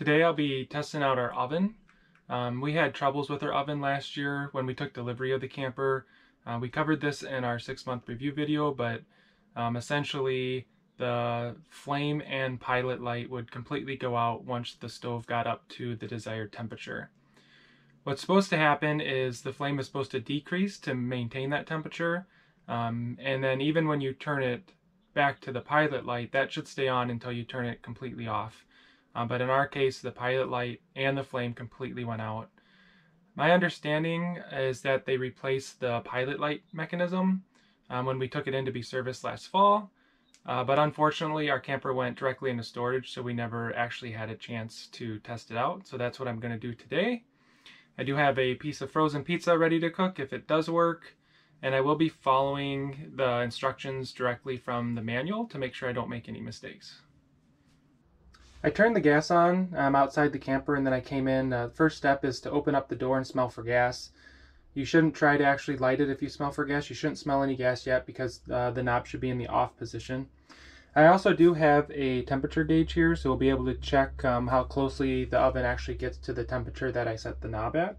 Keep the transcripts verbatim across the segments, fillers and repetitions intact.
Today I'll be testing out our oven. Um, we had troubles with our oven last year when we took delivery of the camper. Uh, we covered this in our six month review video, but um, essentially the flame and pilot light would completely go out once the stove got up to the desired temperature. What's supposed to happen is the flame is supposed to decrease to maintain that temperature, um, and then even when you turn it back to the pilot light, that should stay on until you turn it completely off. Um, but in our case, the pilot light and the flame completely went out. My understanding is that they replaced the pilot light mechanism um, when we took it in to be serviced last fall, uh, but unfortunately our camper went directly into storage, so we never actually had a chance to test it out. So that's what I'm going to do today. I do have a piece of frozen pizza ready to cook if it does work, and I will be following the instructions directly from the manual to make sure I don't make any mistakes. I turned the gas on um, outside the camper, and then I came in. Uh, first step is to open up the door and smell for gas. You shouldn't try to actually light it if you smell for gas. You shouldn't smell any gas yet because uh, the knob should be in the off position. I also do have a temperature gauge here, so we'll be able to check um, how closely the oven actually gets to the temperature that I set the knob at.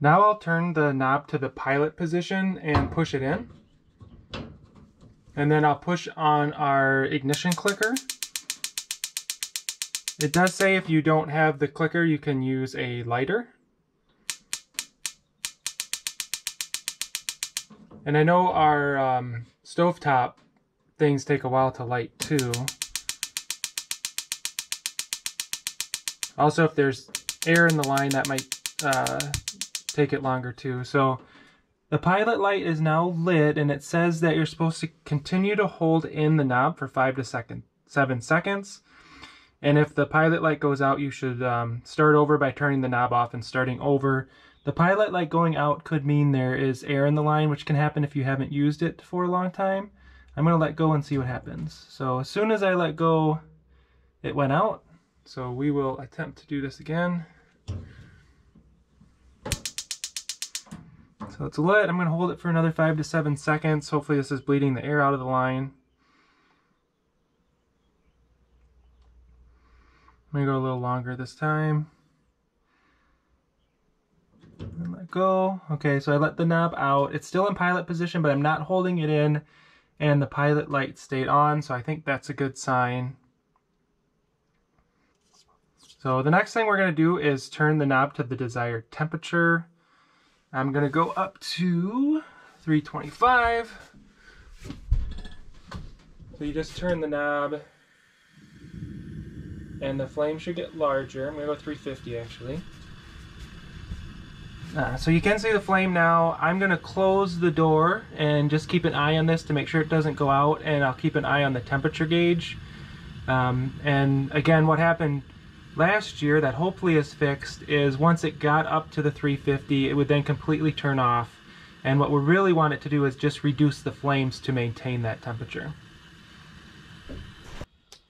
Now I'll turn the knob to the pilot position and push it in. And then I'll push on our ignition clicker. It does say if you don't have the clicker, you can use a lighter. And I know our um, stovetop things take a while to light too. Also, if there's air in the line, that might uh, take it longer too. So the pilot light is now lit, and it says that you're supposed to continue to hold in the knob for five to second, seven seconds. And if the pilot light goes out, you should um, start over by turning the knob off and starting over. The pilot light going out could mean there is air in the line, which can happen if you haven't used it for a long time. I'm going to let go and see what happens. So as soon as I let go, it went out. So we will attempt to do this again. So it's lit. I'm going to hold it for another five to seven seconds. Hopefully this is bleeding the air out of the line. I'm gonna go a little longer this time. And let go. Okay, so I let the knob out. It's still in pilot position, but I'm not holding it in, and the pilot light stayed on, so I think that's a good sign. So the next thing we're gonna do is turn the knob to the desired temperature. I'm gonna go up to three twenty-five. So you just turn the knob, and the flame should get larger. I'm gonna go three fifty actually. Uh, so you can see the flame now. I'm gonna close the door and just keep an eye on this to make sure it doesn't go out, and I'll keep an eye on the temperature gauge. Um, and again, what happened last year that hopefully is fixed is once it got up to the three fifty, it would then completely turn off. And what we really want it to do is just reduce the flames to maintain that temperature.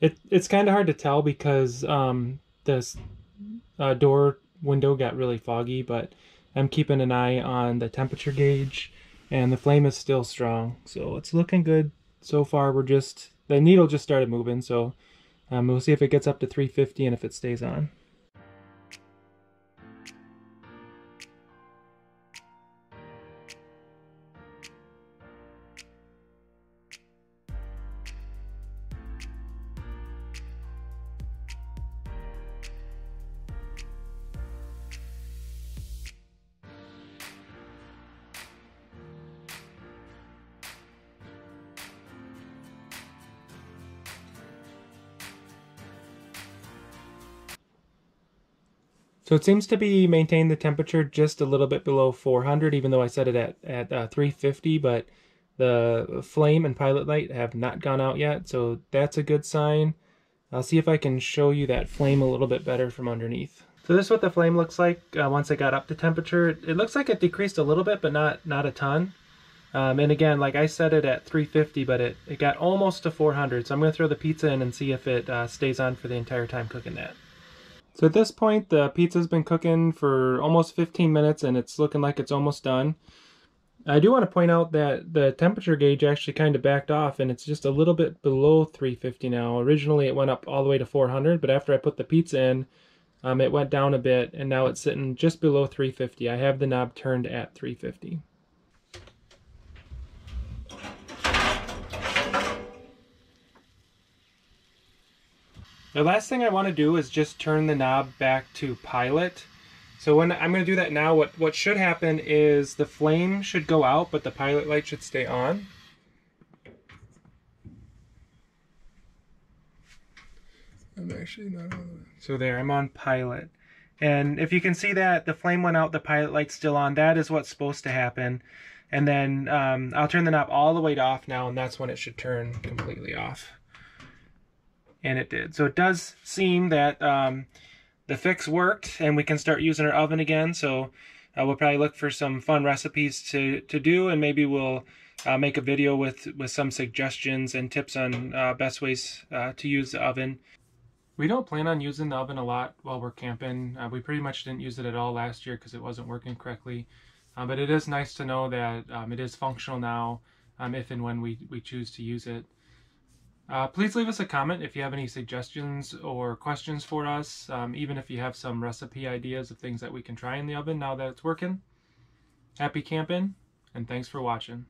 It, it's kind of hard to tell because um, this uh, door window got really foggy, but I'm keeping an eye on the temperature gauge, and the flame is still strong. So it's looking good so far. We're just, the needle just started moving, so um, we'll see if it gets up to three fifty and if it stays on. So it seems to be maintained the temperature just a little bit below four hundred, even though I set it at, at uh, three fifty, but the flame and pilot light have not gone out yet, so that's a good sign. I'll see if I can show you that flame a little bit better from underneath. So this is what the flame looks like uh, once it got up to temperature. It, it looks like it decreased a little bit, but not, not a ton. Um, and again, like I set it at three fifty, but it, it got almost to four hundred, so I'm going to throw the pizza in and see if it uh, stays on for the entire time cooking that. So at this point, the pizza's been cooking for almost fifteen minutes, and it's looking like it's almost done. I do want to point out that the temperature gauge actually kind of backed off, and it's just a little bit below three fifty now. Originally it went up all the way to four hundred, but after I put the pizza in, um, it went down a bit, and now it's sitting just below three fifty. I have the knob turned at three fifty. The last thing I want to do is just turn the knob back to pilot. So when I'm going to do that now, what, what should happen is the flame should go out, but the pilot light should stay on. I'm actually not on that. So there, I'm on pilot. And if you can see that the flame went out, the pilot light's still on. That is what's supposed to happen. And then um, I'll turn the knob all the way to off now, and that's when it should turn completely off. And it did. So it does seem that um, the fix worked, and we can start using our oven again. So uh, we'll probably look for some fun recipes to, to do, and maybe we'll uh, make a video with, with some suggestions and tips on uh, best ways uh, to use the oven. We don't plan on using the oven a lot while we're camping. Uh, we pretty much didn't use it at all last year because it wasn't working correctly. Uh, but it is nice to know that um, it is functional now um, if and when we, we choose to use it. Uh, please leave us a comment if you have any suggestions or questions for us, um, even if you have some recipe ideas of things that we can try in the oven now that it's working. Happy camping, and thanks for watching.